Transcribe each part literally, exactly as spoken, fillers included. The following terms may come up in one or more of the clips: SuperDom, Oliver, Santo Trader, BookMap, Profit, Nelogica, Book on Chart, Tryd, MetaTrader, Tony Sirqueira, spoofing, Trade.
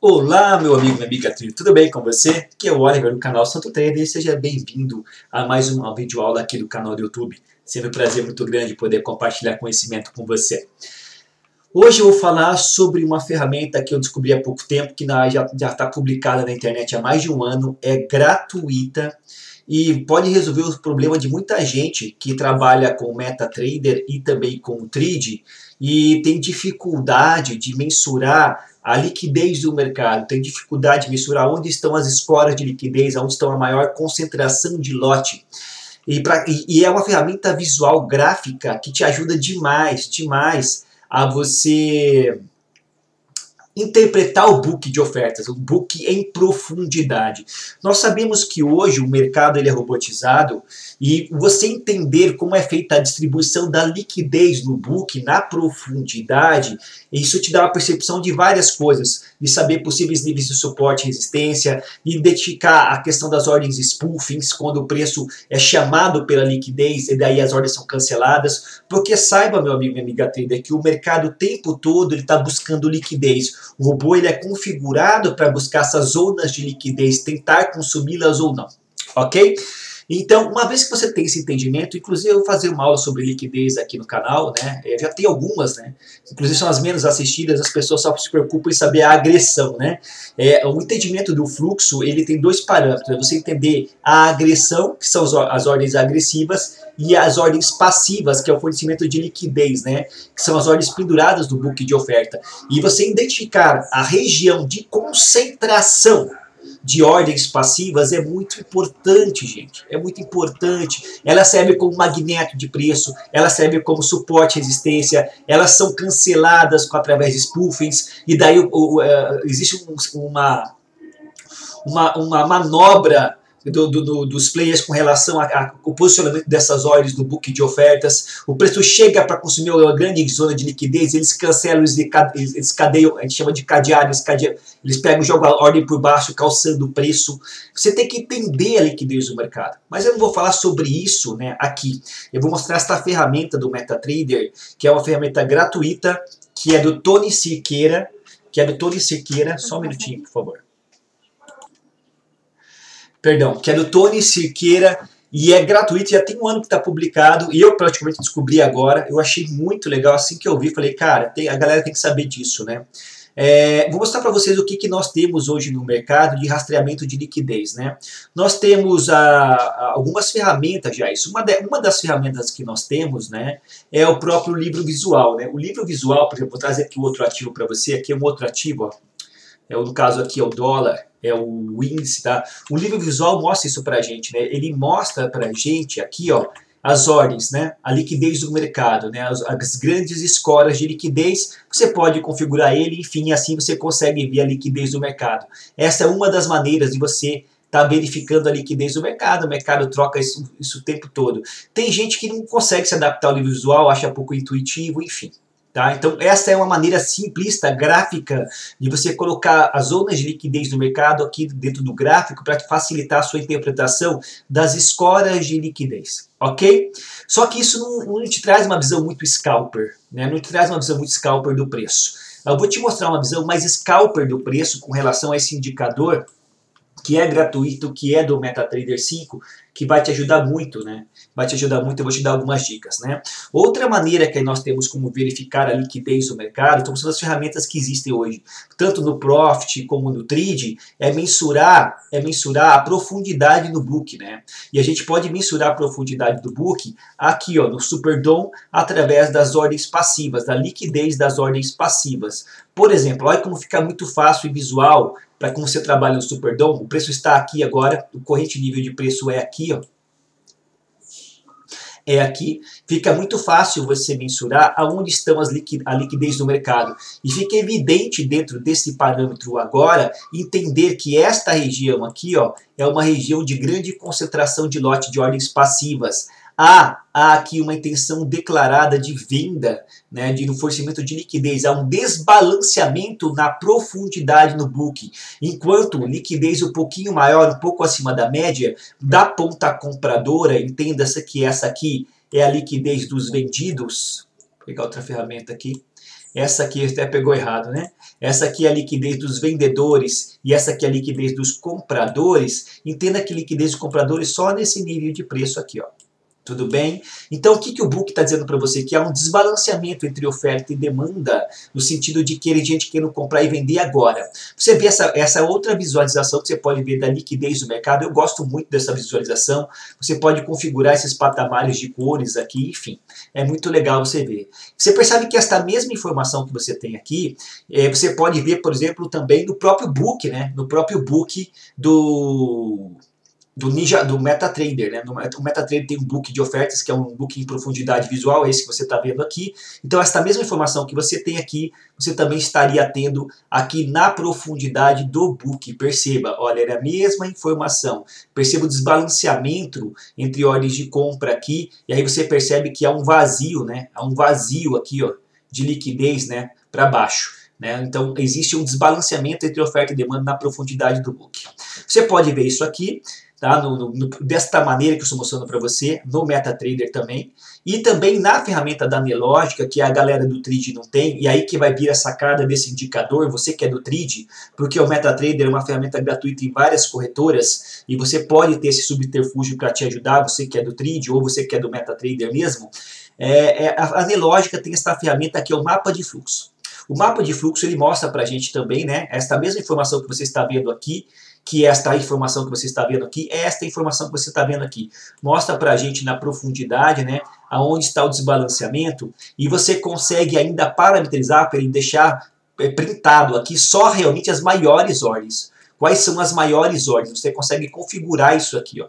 Olá, meu amigo, minha amiga Tryd, tudo bem com você? Aqui é o Oliver do canal Santo Trader e seja bem-vindo a mais uma videoaula aqui do canal do YouTube. Sempre um prazer muito grande poder compartilhar conhecimento com você. Hoje eu vou falar sobre uma ferramenta que eu descobri há pouco tempo, que já está publicada na internet há mais de um ano, é gratuita e pode resolver o problema de muita gente que trabalha com MetaTrader e também com Trade e tem dificuldade de mensurar a liquidez do mercado, tem dificuldade de mensurar onde estão as escoras de liquidez, onde estão a maior concentração de lote. E, pra, e, e é uma ferramenta visual gráfica que te ajuda demais, demais a você interpretar o book de ofertas, o book em profundidade. Nós sabemos que hoje o mercado ele é robotizado e você entender como é feita a distribuição da liquidez do book na profundidade, isso te dá uma percepção de várias coisas, de saber possíveis níveis de suporte e resistência, identificar a questão das ordens spoofings, quando o preço é chamado pela liquidez e daí as ordens são canceladas, porque saiba, meu amigo e minha amiga trader, que o mercado o tempo todo está buscando liquidez. O robô ele é configurado para buscar essas zonas de liquidez, tentar consumi-las ou não, ok? Então, uma vez que você tem esse entendimento, inclusive eu vou fazer uma aula sobre liquidez aqui no canal, né? Eu já tenho algumas, né? Inclusive são as menos assistidas, as pessoas só se preocupam em saber a agressão, né? É, o entendimento do fluxo, ele tem dois parâmetros, né? Você entender a agressão, que são as ordens agressivas, e as ordens passivas, que é o fornecimento de liquidez, né? Que são as ordens penduradas do book de oferta. E você identificar a região de concentração de ordens passivas é muito importante, gente. É muito importante. Ela serve como magneto de preço, ela serve como suporte e resistência, elas são canceladas com, através de spoofings, e daí o, o, é, existe um, uma, uma, uma manobra Do, do, dos players com relação ao posicionamento dessas ordens do book de ofertas. O preço chega para consumir uma grande zona de liquidez, eles cancelam, eles cadeiam, a gente chama de cadeado, eles, cadeiam, eles pegam e jogam a ordem por baixo, calçando o preço. Você tem que entender a liquidez do mercado. Mas eu não vou falar sobre isso, né, aqui. Eu vou mostrar esta ferramenta do MetaTrader, que é uma ferramenta gratuita, que é do Tony Sirqueira, que é do Tony Sirqueira, só um minutinho, por favor. Perdão, que é do Tony Sirqueira e é gratuito, já tem um ano que está publicado e eu praticamente descobri agora, eu achei muito legal, assim que eu vi, falei, cara, tem, a galera tem que saber disso, né? É, vou mostrar para vocês o que, que nós temos hoje no mercado de rastreamento de liquidez, né? Nós temos a, a, algumas ferramentas já, isso. Uma, de, uma das ferramentas que nós temos, né, é o próprio livro visual, né? O livro visual, por exemplo, vou trazer aqui outro ativo para você, aqui é um outro ativo, ó. É, no caso aqui é o dólar, é o índice, tá? O livro visual mostra isso pra gente, né? Ele mostra pra gente aqui, ó, as ordens, né? A liquidez do mercado, né? As, as grandes escoras de liquidez, você pode configurar ele, enfim, assim você consegue ver a liquidez do mercado. Essa é uma das maneiras de você tá verificando a liquidez do mercado, o mercado troca isso, isso o tempo todo. Tem gente que não consegue se adaptar ao livro visual, acha pouco intuitivo, enfim. Tá? Então essa é uma maneira simplista, gráfica, de você colocar as zonas de liquidez do mercado aqui dentro do gráfico para facilitar a sua interpretação das escoras de liquidez, ok? Só que isso não, não te traz uma visão muito scalper, né? Não te traz uma visão muito scalper do preço. Eu vou te mostrar uma visão mais scalper do preço com relação a esse indicador, que é gratuito, que é do MetaTrader cinco, que vai te ajudar muito, né? Vai te ajudar muito, eu vou te dar algumas dicas, né? Outra maneira que nós temos como verificar a liquidez do mercado, então, são as ferramentas que existem hoje, tanto no Profit como no Trade, é mensurar, é mensurar a profundidade do book, né? E a gente pode mensurar a profundidade do book aqui, ó, no SuperDom, através das ordens passivas, da liquidez das ordens passivas. Por exemplo, olha como fica muito fácil e visual para como você trabalha no SuperDom, o preço está aqui agora, o corrente nível de preço é aqui, ó. É aqui, fica muito fácil você mensurar aonde estão as liqui a liquidez do mercado. E fica evidente dentro desse parâmetro agora, entender que esta região aqui, ó, é uma região de grande concentração de lote de ordens passivas. Há, há aqui uma intenção declarada de venda, né, de um fornecimento de liquidez, há um desbalanceamento na profundidade no book, enquanto liquidez um pouquinho maior, um pouco acima da média, da ponta compradora, entenda-se que essa aqui é a liquidez dos vendidos, vou pegar outra ferramenta aqui, essa aqui até pegou errado, né? essa aqui é a liquidez dos vendedores e essa aqui é a liquidez dos compradores. Entenda que liquidez dos compradores só nesse nível de preço aqui, ó. Tudo bem? Então, o que, que o book está dizendo para você? Que há um desbalanceamento entre oferta e demanda, no sentido de que ele gente querendo comprar e vender agora. Você vê essa, essa outra visualização que você pode ver da liquidez do mercado. Eu gosto muito dessa visualização. Você pode configurar esses patamares de cores aqui, enfim. É muito legal você ver. Você percebe que esta mesma informação que você tem aqui, é, você pode ver, por exemplo, também no próprio book, né? No próprio book do... do Ninja, do MetaTrader, né? O MetaTrader tem um book de ofertas, que é um book em profundidade visual, é esse que você está vendo aqui. Então, esta mesma informação que você tem aqui, você também estaria tendo aqui na profundidade do book. Perceba, olha, era a mesma informação. Perceba o desbalanceamento entre ordens de compra aqui, e aí você percebe que há um vazio, né? Há um vazio aqui, ó, de liquidez, né? Para baixo. Né? Então, existe um desbalanceamento entre oferta e demanda na profundidade do book. Você pode ver isso aqui, tá? No, no, no, desta maneira que eu estou mostrando para você, no MetaTrader também. E também na ferramenta da Nelogica, que a galera do Trade não tem, e aí que vai vir a sacada desse indicador, você que é do Trade, porque o MetaTrader é uma ferramenta gratuita em várias corretoras, e você pode ter esse subterfúgio para te ajudar, você que é do Trade ou você que é do MetaTrader mesmo. É, é, a Nelogica tem esta ferramenta que é o mapa de fluxo. O mapa de fluxo ele mostra para a gente também, né, esta mesma informação que você está vendo aqui, que esta informação que você está vendo aqui, esta informação que você está vendo aqui, mostra para a gente na profundidade, né, aonde está o desbalanceamento, e você consegue ainda parametrizar para ele deixar printado aqui só realmente as maiores ordens. Quais são as maiores ordens? Você consegue configurar isso aqui, ó.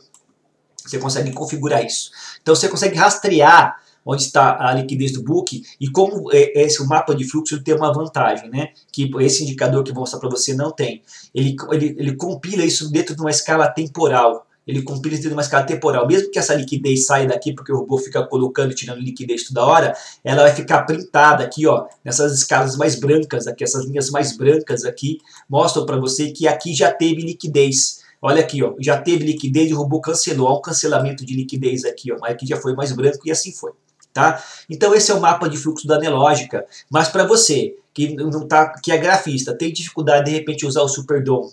Você consegue configurar isso. Então você consegue rastrear onde está a liquidez do book, e como esse mapa de fluxo tem uma vantagem, né? Que esse indicador que eu vou mostrar para você não tem. Ele, ele, ele compila isso dentro de uma escala temporal. Ele compila dentro de uma escala temporal. Mesmo que essa liquidez saia daqui, porque o robô fica colocando e tirando liquidez toda hora, ela vai ficar printada aqui, ó, nessas escalas mais brancas aqui, essas linhas mais brancas aqui, mostram para você que aqui já teve liquidez. Olha aqui, ó, já teve liquidez e o robô cancelou. Há um cancelamento de liquidez aqui, ó, mas aqui já foi mais branco e assim foi. Tá? Então esse é o mapa de fluxo da Nelogica, mas para você que, não tá, que é grafista, tem dificuldade de repente usar o SuperDom,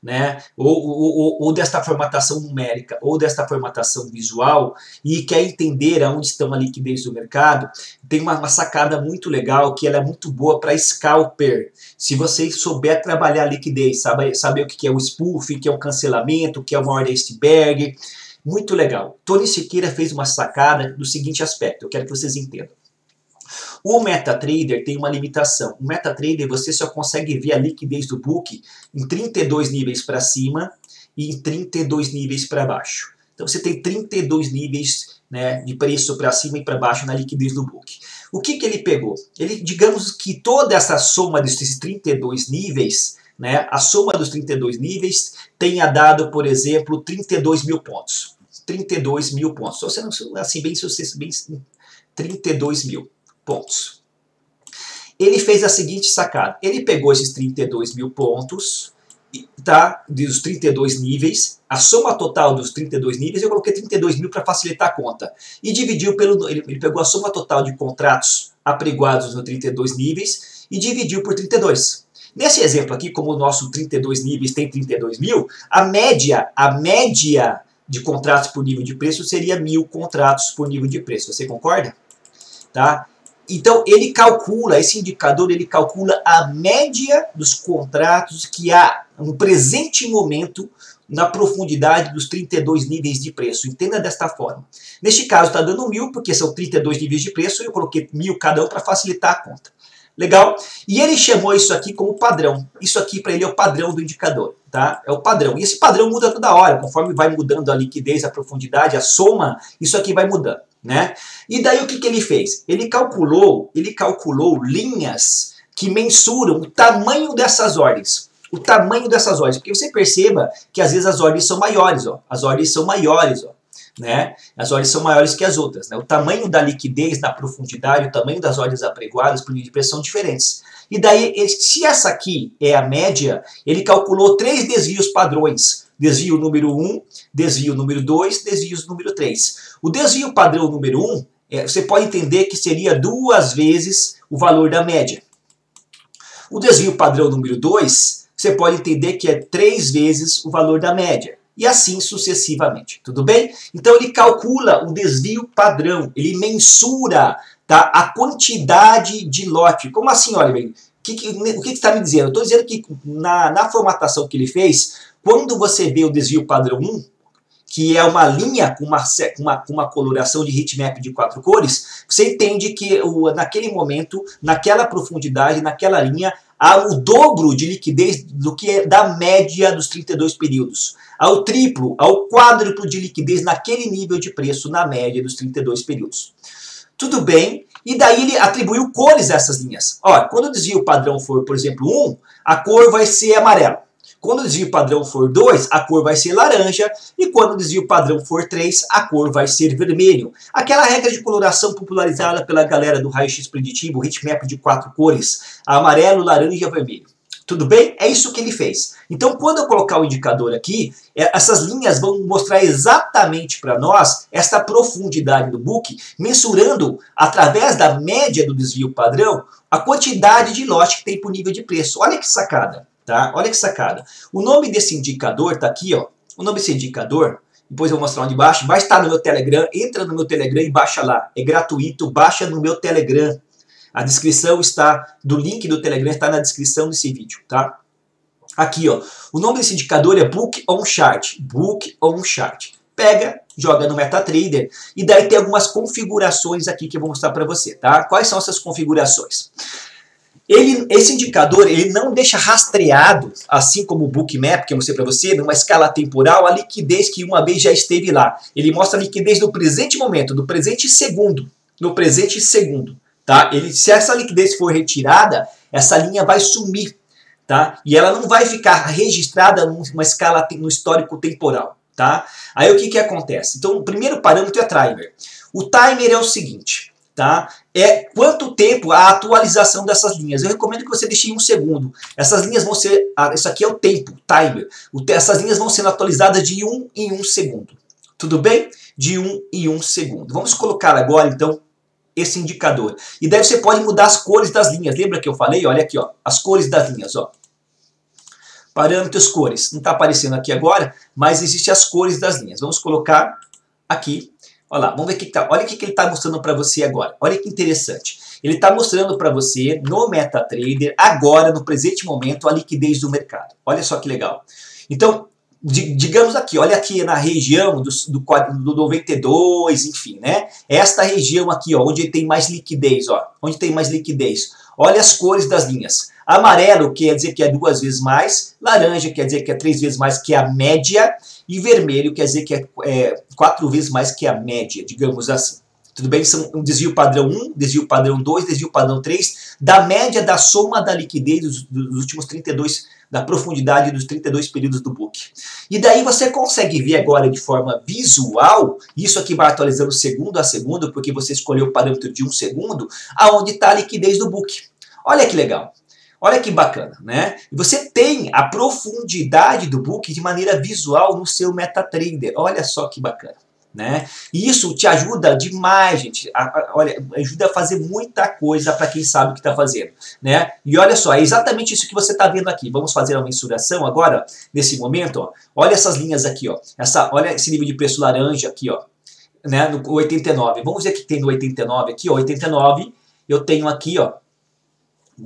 né? ou, ou, ou, ou desta formatação numérica, ou desta formatação visual, e quer entender aonde estão a liquidez do mercado, tem uma, uma sacada muito legal, que ela é muito boa para scalper. Se você souber trabalhar a liquidez, sabe, saber o que é o spoof, o que é o cancelamento, o que é uma ordem iceberg. Muito legal. Tony Sirqueira fez uma sacada do seguinte aspecto, eu quero que vocês entendam. O MetaTrader tem uma limitação. O MetaTrader você só consegue ver a liquidez do book em trinta e dois níveis para cima e em trinta e dois níveis para baixo. Então você tem trinta e dois níveis, né, de preço para cima e para baixo na liquidez do book. O que, que ele pegou? Ele, digamos que toda essa soma desses trinta e dois níveis, né, a soma dos trinta e dois níveis tenha dado, por exemplo, trinta e dois mil pontos. trinta e dois mil pontos. Ou seja, assim, bem, bem, trinta e dois mil pontos. Ele fez a seguinte sacada. Ele pegou esses trinta e dois mil pontos, tá? Dos trinta e dois níveis, a soma total dos trinta e dois níveis, eu coloquei trinta e dois mil para facilitar a conta. E dividiu pelo. Ele, ele pegou a soma total de contratos apregoados nos trinta e dois níveis e dividiu por trinta e dois. Nesse exemplo aqui, como o nosso trinta e dois níveis tem trinta e dois mil, a média, a média. de contratos por nível de preço seria mil contratos por nível de preço, você concorda? Tá? Então ele calcula, esse indicador ele calcula a média dos contratos que há no presente momento na profundidade dos trinta e dois níveis de preço, entenda desta forma. Neste caso está dando mil porque são trinta e dois níveis de preço e eu coloquei mil cada um para facilitar a conta. Legal? E ele chamou isso aqui como padrão. Isso aqui para ele é o padrão do indicador, tá? É o padrão. E esse padrão muda toda hora, conforme vai mudando a liquidez, a profundidade, a soma, isso aqui vai mudando, né? E daí o que, que ele fez? Ele calculou, ele calculou linhas que mensuram o tamanho dessas ordens. O tamanho dessas ordens, porque você perceba que às vezes as ordens são maiores, ó. As ordens são maiores, ó. Né? As ordens são maiores que as outras, né? O tamanho da liquidez, da profundidade, o tamanho das ordens apregoadas por nível de preço são diferentes. E daí, se essa aqui é a média, ele calculou três desvios padrões. Desvio número um, desvio número dois, desvio número três. O desvio padrão número um, é, você pode entender que seria duas vezes o valor da média. O desvio padrão número dois, você pode entender que é três vezes o valor da média. E assim sucessivamente, tudo bem? Então ele calcula o desvio padrão, ele mensura, tá, a quantidade de lote. Como assim, Oliver? Que, que, o que está me dizendo? Eu estou dizendo que na, na formatação que ele fez, quando você vê o desvio padrão um, que é uma linha com uma, uma, uma coloração de heatmap de quatro cores, você entende que o, naquele momento, naquela profundidade, naquela linha, há o dobro de liquidez do que é da média dos trinta e dois períodos. Há o triplo, há o quádruplo de liquidez naquele nível de preço na média dos trinta e dois períodos. Tudo bem, e daí ele atribuiu cores a essas linhas. Ó, quando o desvio padrão for, por exemplo, um, a cor vai ser amarela. Quando o desvio padrão for dois, a cor vai ser laranja. E quando o desvio padrão for três, a cor vai ser vermelho. Aquela regra de coloração popularizada pela galera do raio-x preditivo, heatmap de quatro cores, amarelo, laranja e vermelho. Tudo bem? É isso que ele fez. Então, quando eu colocar o indicador aqui, essas linhas vão mostrar exatamente para nós esta profundidade do book, mensurando, através da média do desvio padrão, a quantidade de lote que tem por nível de preço. Olha que sacada! Tá? Olha que sacada. O nome desse indicador está aqui, ó. O nome desse indicador, depois eu vou mostrar onde baixa, vai estar no meu Telegram, entra no meu Telegram e baixa lá. É gratuito, baixa no meu Telegram. A descrição está, do link do Telegram está na descrição desse vídeo, tá? Aqui, ó. O nome desse indicador é Book on Chart. Book on Chart. Pega, joga no MetaTrader e daí tem algumas configurações aqui que eu vou mostrar para você, tá? Quais são essas configurações? Ele, esse indicador ele não deixa rastreado, assim como o BookMap, que eu mostrei para você, numa escala temporal, a liquidez que uma vez já esteve lá. Ele mostra a liquidez do presente momento, do presente segundo. No presente segundo. Tá? Ele, se essa liquidez for retirada, essa linha vai sumir. Tá? E ela não vai ficar registrada numa escala, no histórico temporal. Tá? Aí o que, que acontece? Então, o primeiro parâmetro é timer. O timer é o seguinte... Tá? É quanto tempo a atualização dessas linhas. Eu recomendo que você deixe em um segundo. Essas linhas vão ser... Isso aqui é o tempo, timer. O, essas linhas vão sendo atualizadas de um em um segundo. Tudo bem? De um em um segundo. Vamos colocar agora, então, esse indicador. E daí você pode mudar as cores das linhas. Lembra que eu falei? Olha aqui, ó, as cores das linhas. Ó. Parâmetros, cores. Não está aparecendo aqui agora, mas existem as cores das linhas. Vamos colocar aqui. Olha lá, vamos ver o que está. Olha o que ele está mostrando para você agora. Olha que interessante. Ele está mostrando para você no MetaTrader, agora, no presente momento, a liquidez do mercado. Olha só que legal. Então, digamos aqui, olha aqui na região do, do, do noventa e dois, enfim, né? Esta região aqui, ó, onde tem mais liquidez, ó. Onde tem mais liquidez. Olha as cores das linhas. Amarelo quer dizer que é duas vezes mais, laranja quer dizer que é três vezes mais que a média, e vermelho quer dizer que é, é quatro vezes mais que a média, digamos assim. Tudo bem? São um desvio padrão um, desvio padrão dois, desvio padrão três, da média da soma da liquidez dos, dos últimos trinta e dois, da profundidade dos trinta e dois períodos do book. E daí você consegue ver agora de forma visual, isso aqui vai atualizando segundo a segundo, porque você escolheu o parâmetro de um segundo, aonde está a liquidez do book. Olha que legal! Olha que bacana, né? E você tem a profundidade do book de maneira visual no seu MetaTrader. Olha só que bacana, né? E isso te ajuda demais, gente. A, a, olha, ajuda a fazer muita coisa para quem sabe o que está fazendo, né? E olha só, é exatamente isso que você está vendo aqui. Vamos fazer a mensuração agora, nesse momento, ó. Olha essas linhas aqui, ó. Essa, olha esse nível de preço laranja aqui, ó, né? No oitenta e nove. Vamos ver o que tem no oitenta e nove aqui, ó. oitenta e nove, eu tenho aqui, ó.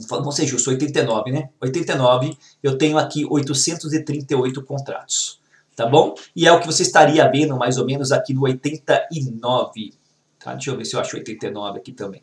Vamos ser justos, oitenta e nove, né? oitenta e nove, eu tenho aqui oitocentos e trinta e oito contratos, tá bom? E é o que você estaria vendo mais ou menos aqui no oitenta e nove, tá? Deixa eu ver se eu acho oitenta e nove aqui também.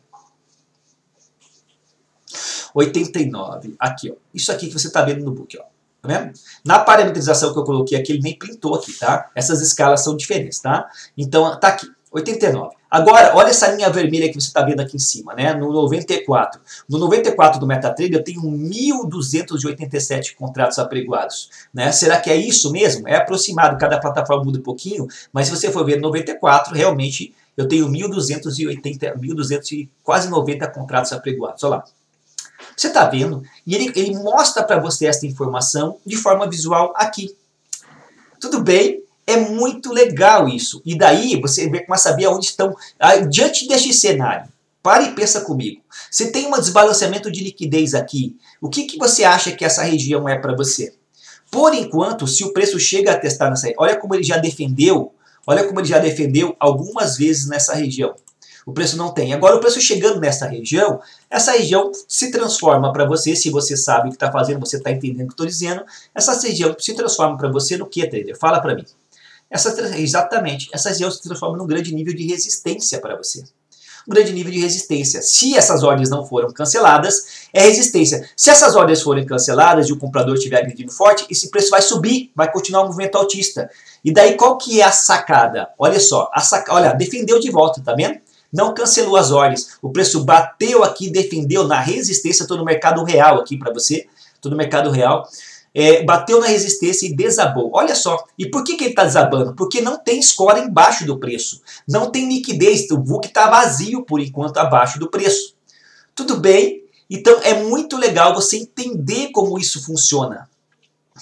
oitenta e nove, aqui, ó. Isso aqui que você tá vendo no book, ó. Tá vendo? Na parametrização que eu coloquei aqui, ele nem printou aqui, tá? Essas escalas são diferentes, tá? Então, tá aqui. oitenta e nove. Agora, olha essa linha vermelha que você está vendo aqui em cima, né? No noventa e quatro. No noventa e quatro do MetaTrader eu tenho mil duzentos e oitenta e sete contratos apregoados, né? Será que é isso mesmo? É aproximado, cada plataforma muda um pouquinho, mas se você for ver noventa e quatro, realmente eu tenho mil duzentos e oitenta, mil duzentos, quase noventa contratos apregoados. Olha lá. Você está vendo? E ele, ele mostra para você essa informação de forma visual aqui. Tudo bem? É muito legal isso. E daí você começa a saber onde estão, diante deste cenário, Para e pensa comigo. Se tem um desbalanceamento de liquidez aqui, o que, que você acha que essa região é para você? Por enquanto, se o preço chega a testar nessa... Olha como ele já defendeu, olha como ele já defendeu algumas vezes nessa região. O preço não tem. Agora, o preço chegando nessa região, essa região se transforma para você, se você sabe o que está fazendo, você está entendendo o que estou dizendo, essa região se transforma para você no que, trader? Fala para mim. Essa, exatamente, essa região se transforma num grande nível de resistência para você. Um grande nível de resistência. Se essas ordens não foram canceladas, é resistência. Se essas ordens forem canceladas e o comprador estiver agredindo forte, esse preço vai subir, vai continuar o movimento altista. E daí, qual que é a sacada? Olha só, a sac... olha, defendeu de volta, tá vendo? Não cancelou as ordens. O preço bateu aqui, defendeu na resistência. Estou no mercado real aqui para você. Estou no mercado real. É, bateu na resistência e desabou. Olha só. E por que, que ele está desabando? Porque não tem score embaixo do preço. Não tem liquidez. O book está vazio por enquanto abaixo do preço. Tudo bem? Então é muito legal você entender como isso funciona.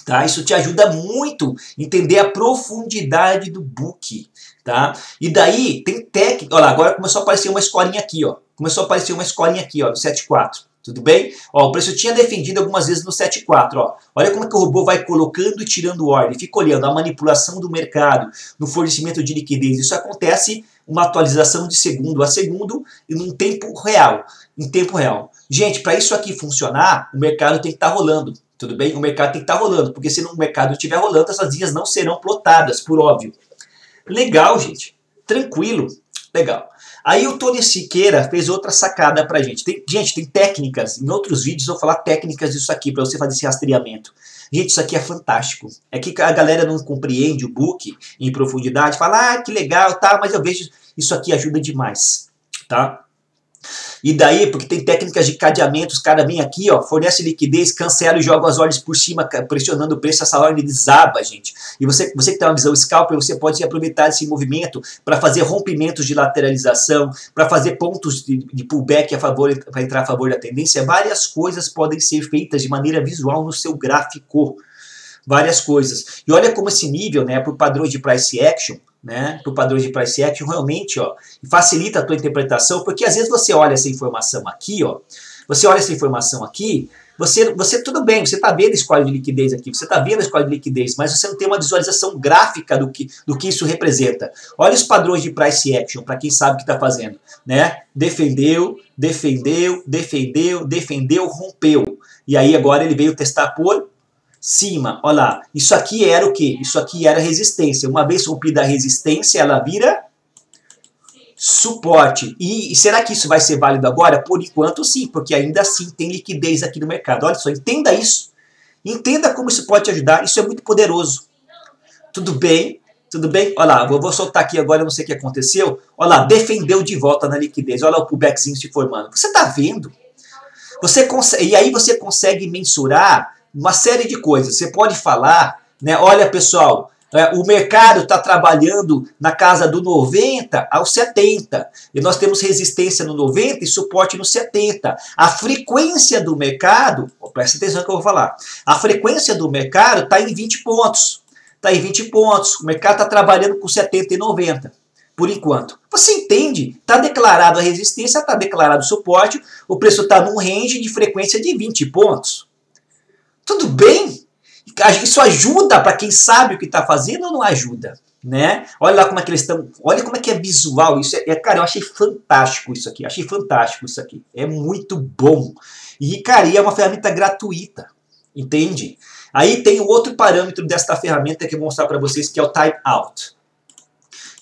Tá? Isso te ajuda muito a entender a profundidade do book. Tá? E daí tem técnica. Olha lá, agora começou a aparecer uma escolinha aqui, ó. Começou a aparecer uma escolinha aqui, ó, no sete ponto quatro. Tudo bem? Ó, o preço tinha defendido algumas vezes no sete ponto quatro. Ó. Olha como é que o robô vai colocando e tirando ordem. Fica olhando a manipulação do mercado, no fornecimento de liquidez. Isso acontece uma atualização de segundo a segundo e num tempo real. Em tempo real. Gente, para isso aqui funcionar, o mercado tem que estar rolando. Tudo bem? O mercado tem que estar rolando, porque se o mercado estiver rolando, essas linhas não serão plotadas, por óbvio. Legal, gente. Tranquilo. Legal. Aí o Tony Sirqueira fez outra sacada pra gente. Tem, gente, tem técnicas. Em outros vídeos eu vou falar técnicas disso aqui, pra você fazer esse rastreamento. Gente, isso aqui é fantástico. É que a galera não compreende o book em profundidade. Fala, ah, que legal, tá, mas eu vejo isso aqui ajuda demais, tá? E daí, porque tem técnicas de cadeamento, os caras vêm aqui, ó, fornece liquidez, cancela e joga as ordens por cima, pressionando o preço, essa ordem desaba, gente. E você, você que tem uma visão scalper, você pode aproveitar esse movimento para fazer rompimentos de lateralização, para fazer pontos de, de pullback a favor, para entrar a favor da tendência. Várias coisas podem ser feitas de maneira visual no seu gráfico. Várias coisas. E olha como esse nível, né, para o padrão de price action, né, para o padrão de price action realmente, ó, facilita a tua interpretação, porque às vezes você olha essa informação aqui, ó, você olha essa informação aqui, você, você tudo bem, você está vendo a escola de liquidez aqui, você está vendo a escola de liquidez, mas você não tem uma visualização gráfica do que, do que isso representa. Olha os padrões de price action, para quem sabe o que está fazendo, né, defendeu, defendeu, defendeu, defendeu, rompeu, e aí agora ele veio testar por cima, olha lá, isso aqui era o que? Isso aqui era resistência. Uma vez rompida a resistência, ela vira suporte. E, e será que isso vai ser válido agora? Por enquanto sim, porque ainda assim tem liquidez aqui no mercado. Olha só, entenda isso. Entenda como isso pode te ajudar. Isso é muito poderoso. Tudo bem? Tudo bem? Olha lá, eu vou soltar aqui agora, não sei o que aconteceu. Olha lá, defendeu de volta na liquidez. Olha lá o pullbackzinho se formando. Você está vendo? Você consegue, e aí você consegue mensurar uma série de coisas. Você pode falar, né? Olha, pessoal, é, o mercado está trabalhando na casa do noventa ao setenta. E nós temos resistência no noventa e suporte no setenta. A frequência do mercado, ó, presta atenção que eu vou falar. A frequência do mercado está em vinte pontos. Está em vinte pontos. O mercado está trabalhando com setenta e noventa. Por enquanto. Você entende? Está declarado a resistência, está declarado o suporte. O preço está num range de frequência de vinte pontos. Tudo bem? Isso ajuda para quem sabe o que está fazendo ou não ajuda, né? Olha lá como é que eles estão. Olha como é que é visual isso. É, cara, eu achei fantástico isso aqui. Achei fantástico isso aqui. É muito bom. E, cara, é uma ferramenta gratuita. Entende? Aí tem o outro parâmetro desta ferramenta que eu vou mostrar para vocês, que é o time out.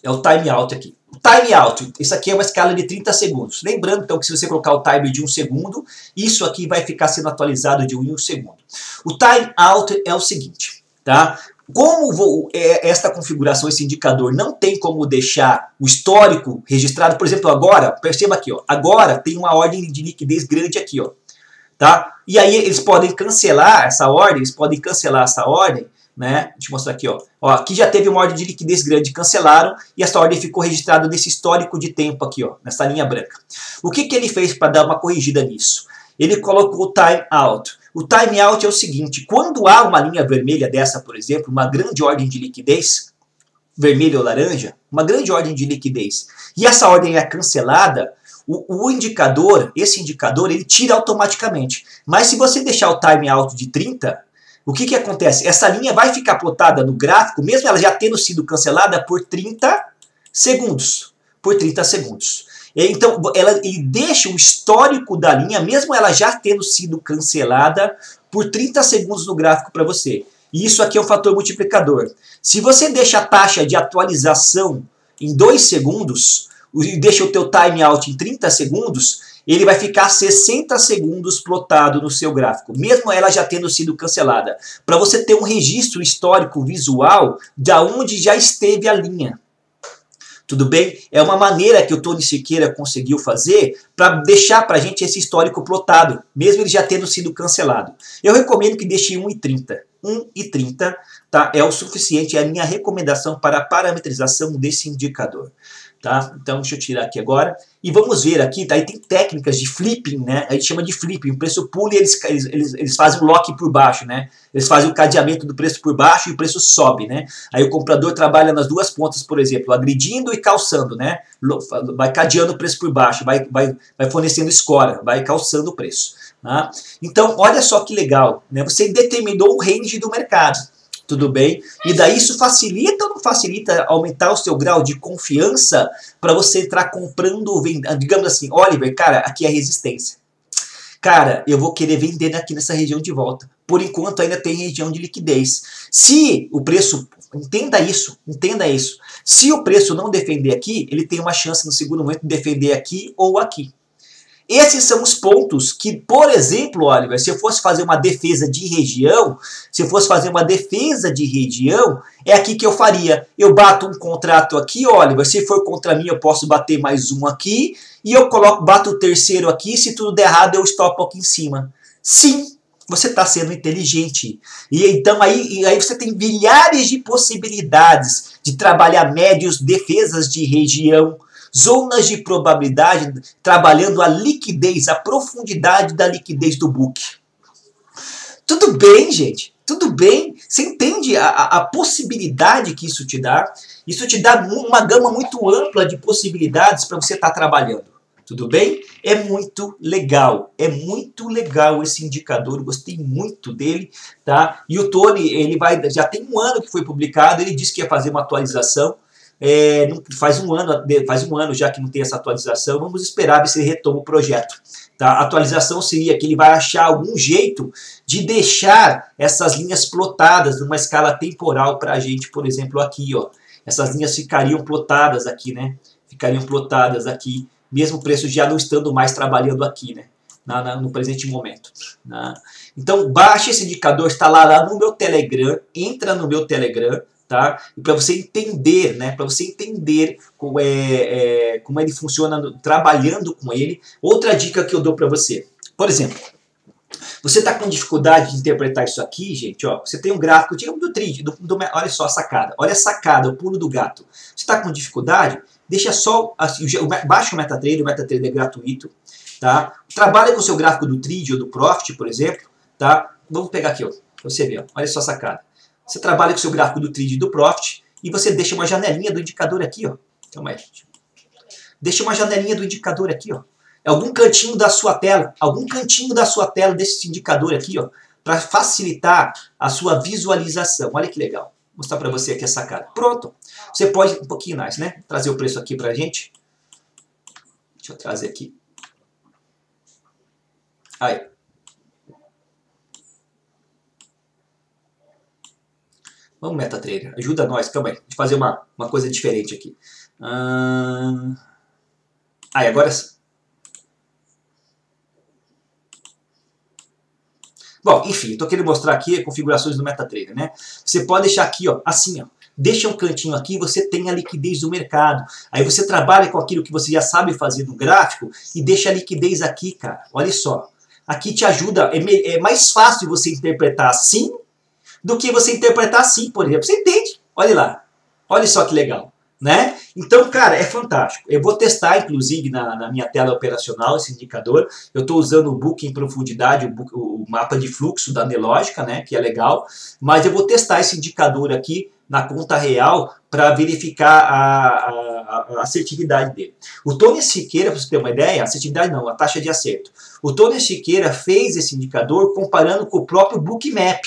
É o time out aqui. Time out, isso aqui é uma escala de trinta segundos. Lembrando, então, que se você colocar o time de um segundo, isso aqui vai ficar sendo atualizado de um em um segundo. O time out é o seguinte, tá? Como vou, é, esta configuração, esse indicador, não tem como deixar o histórico registrado, por exemplo, agora, perceba aqui, ó, agora tem uma ordem de liquidez grande aqui, ó, tá? E aí eles podem cancelar essa ordem, eles podem cancelar essa ordem, né? Deixa eu mostrar aqui, ó. Ó, aqui já teve uma ordem de liquidez grande, cancelaram, e essa ordem ficou registrada nesse histórico de tempo aqui, ó, nessa linha branca. O que, que ele fez para dar uma corrigida nisso? Ele colocou o time out. O time out é o seguinte, quando há uma linha vermelha dessa, por exemplo, uma grande ordem de liquidez, vermelha ou laranja, uma grande ordem de liquidez, e essa ordem é cancelada, O, o indicador, esse indicador, ele tira automaticamente. Mas se você deixar o time alto de trinta, o que, que acontece? Essa linha vai ficar plotada no gráfico, mesmo ela já tendo sido cancelada, por trinta segundos. Por trinta segundos. Então, ela, ele deixa o histórico da linha, mesmo ela já tendo sido cancelada, por trinta segundos no gráfico para você. E isso aqui é um fator multiplicador. Se você deixa a taxa de atualização em dois segundos e deixa o teu time out em trinta segundos, ele vai ficar sessenta segundos plotado no seu gráfico, mesmo ela já tendo sido cancelada. Para você ter um registro histórico visual de onde já esteve a linha. Tudo bem? É uma maneira que o Tony Sirqueira conseguiu fazer para deixar para a gente esse histórico plotado, mesmo ele já tendo sido cancelado. Eu recomendo que deixe um e trinta. um e trinta, tá? É o suficiente, é a minha recomendação para a parametrização desse indicador. Tá? Então, deixa eu tirar aqui agora. E vamos ver aqui, tá? Aí tem técnicas de flipping, né? A gente chama de flipping. O preço pula e eles, eles, eles fazem o lock por baixo, né? Eles fazem o cadeamento do preço por baixo e o preço sobe, né? Aí o comprador trabalha nas duas pontas, por exemplo, agredindo e calçando, né? Vai cadeando o preço por baixo, vai, vai, vai fornecendo escora, vai calçando o preço. Tá? Então, olha só que legal, né? Você determinou o range do mercado. Tudo bem? E daí isso facilita ou não facilita aumentar o seu grau de confiança para você entrar comprando ou vendendo? Digamos assim, Oliver, cara, aqui é a resistência. Cara, eu vou querer vender aqui nessa região de volta. Por enquanto ainda tem região de liquidez. Se o preço, entenda isso, entenda isso. Se o preço não defender aqui, ele tem uma chance no segundo momento de defender aqui ou aqui. Esses são os pontos que, por exemplo, Oliver, se eu fosse fazer uma defesa de região, se eu fosse fazer uma defesa de região, é aqui que eu faria. Eu bato um contrato aqui, Oliver, se for contra mim eu posso bater mais um aqui, e eu coloco, bato o terceiro aqui, se tudo der errado eu estopo aqui em cima. Sim, você está sendo inteligente. E então aí, e aí você tem milhares de possibilidades de trabalhar médios, defesas de região, zonas de probabilidade, trabalhando a liquidez, a profundidade da liquidez do book. Tudo bem, gente? Tudo bem? Você entende a, a possibilidade que isso te dá? Isso te dá uma gama muito ampla de possibilidades para você estar tá trabalhando. Tudo bem? É muito legal. É muito legal esse indicador. Eu gostei muito dele. Tá? E o Tony, ele vai, já tem um ano que foi publicado, ele disse que ia fazer uma atualização. É, faz, um ano, faz um ano já que não tem essa atualização, vamos esperar ver se ele retoma o projeto. Tá? A atualização seria que ele vai achar algum jeito de deixar essas linhas plotadas numa escala temporal para a gente, por exemplo, aqui. Ó. Essas linhas ficariam plotadas aqui, né? Ficariam plotadas aqui, mesmo o preço já não estando mais trabalhando aqui, né? Na, na, no presente momento. Na... Então, baixa esse indicador, está lá, lá no meu Telegram, entra no meu Telegram. Tá? E para você entender, né? Para você entender como, é, é, como ele funciona no, trabalhando com ele. Outra dica que eu dou para você. Por exemplo, você está com dificuldade de interpretar isso aqui, gente. Ó, você tem um gráfico de, do Trade, do, do, olha só a sacada. Olha a sacada, o pulo do gato. Você está com dificuldade? Deixa só, assim, baixa o MetaTrader, o MetaTrader é gratuito. Tá? Trabalha com o seu gráfico do Trade ou do Profit, por exemplo. Tá? Vamos pegar aqui, ó, pra você ver. Ó, olha só a sacada. Você trabalha com o seu gráfico do Trade e do Profit e você deixa uma janelinha do indicador aqui, ó. Calma aí. Deixa uma janelinha do indicador aqui, ó. Algum cantinho da sua tela, algum cantinho da sua tela desse indicador aqui, ó, para facilitar a sua visualização. Olha que legal. Vou mostrar para você aqui a sacada. Pronto. Você pode um pouquinho mais, né? Trazer o preço aqui pra gente. Deixa eu trazer aqui. Aí. Vamos, MetaTrader, ajuda nós, calma aí, de fazer uma, uma coisa diferente aqui. Ah, aí, agora sim. Bom, enfim, estou querendo mostrar aqui configurações do MetaTrader, né? Você pode deixar aqui, ó, assim, ó. Deixa um cantinho aqui, você tem a liquidez do mercado. Aí você trabalha com aquilo que você já sabe fazer no gráfico e deixa a liquidez aqui, cara. Olha só, aqui te ajuda, é, é mais fácil você interpretar assim do que você interpretar assim, por exemplo. Você entende? Olha lá. Olha só que legal, né? Então, cara, é fantástico. Eu vou testar, inclusive, na, na minha tela operacional esse indicador. Eu estou usando o book em profundidade, o, book, o mapa de fluxo da Nelogica, né? Que é legal. Mas eu vou testar esse indicador aqui na conta real para verificar a, a, a assertividade dele. O Tony Sirqueira, para você ter uma ideia, assertividade não, a taxa de acerto. O Tony Sirqueira fez esse indicador comparando com o próprio BookMap,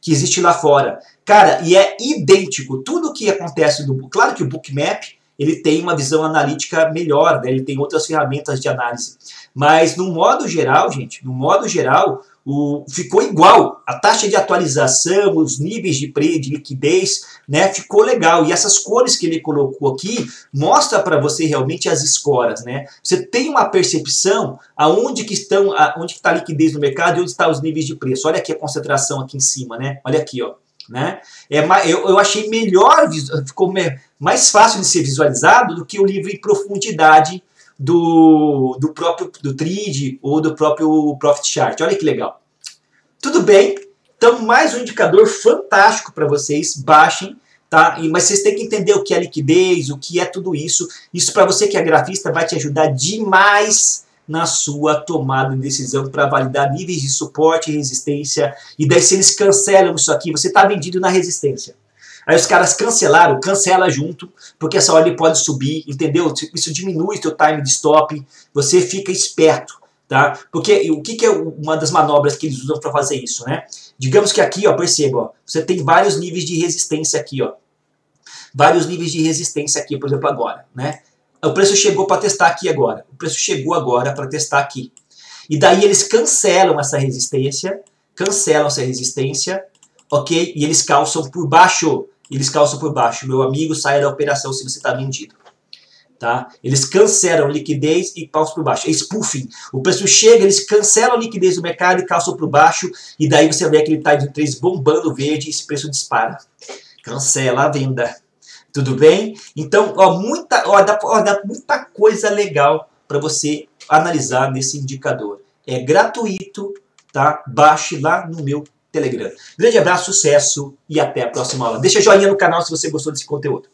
que existe lá fora. Cara, e é idêntico. Tudo que acontece no... Claro que o BookMap, ele tem uma visão analítica melhor, né? Ele tem outras ferramentas de análise. Mas, no modo geral, gente, no modo geral... O, ficou igual, a taxa de atualização, os níveis de preço, de liquidez, né, ficou legal. E essas cores que ele colocou aqui, mostra para você realmente as escoras, né? Você tem uma percepção aonde que estão, aonde está a liquidez no mercado e onde estão os níveis de preço. Olha aqui a concentração aqui em cima, né? Olha aqui, ó. Né? É, eu, eu achei melhor, ficou mais fácil de ser visualizado do que o livro em profundidade do, do próprio do Trade ou do próprio Profit Chart. Olha que legal. Tudo bem? Então, mais um indicador fantástico para vocês. Baixem, tá? Mas vocês têm que entender o que é liquidez, o que é tudo isso. Isso, para você que é grafista, vai te ajudar demais na sua tomada de decisão para validar níveis de suporte e resistência. E daí, se eles cancelam isso aqui, você está vendido na resistência. Aí os caras cancelaram, cancela junto, porque essa hora ele pode subir, entendeu? Isso diminui o seu time de stop, você fica esperto, tá? Porque o que, que é uma das manobras que eles usam para fazer isso, né? Digamos que aqui, ó, perceba, ó, você tem vários níveis de resistência aqui, ó. Vários níveis de resistência aqui, por exemplo, agora, né? O preço chegou para testar aqui agora, o preço chegou agora para testar aqui. E daí eles cancelam essa resistência, cancelam essa resistência, ok? E eles calçam por baixo. Eles calçam por baixo. Meu amigo, saia da operação se você está vendido. Tá? Eles cancelam liquidez e calçam por baixo. É spoofing. O preço chega, eles cancelam a liquidez do mercado e calçam por baixo. E daí você vê aquele Tide três bombando verde e esse preço dispara. Cancela a venda. Tudo bem? Então, ó, muita, ó, dá, ó, dá muita coisa legal para você analisar nesse indicador. É gratuito. Tá? Baixe lá no meu Telegram. Grande abraço, sucesso e até a próxima aula. Deixa joinha no canal se você gostou desse conteúdo.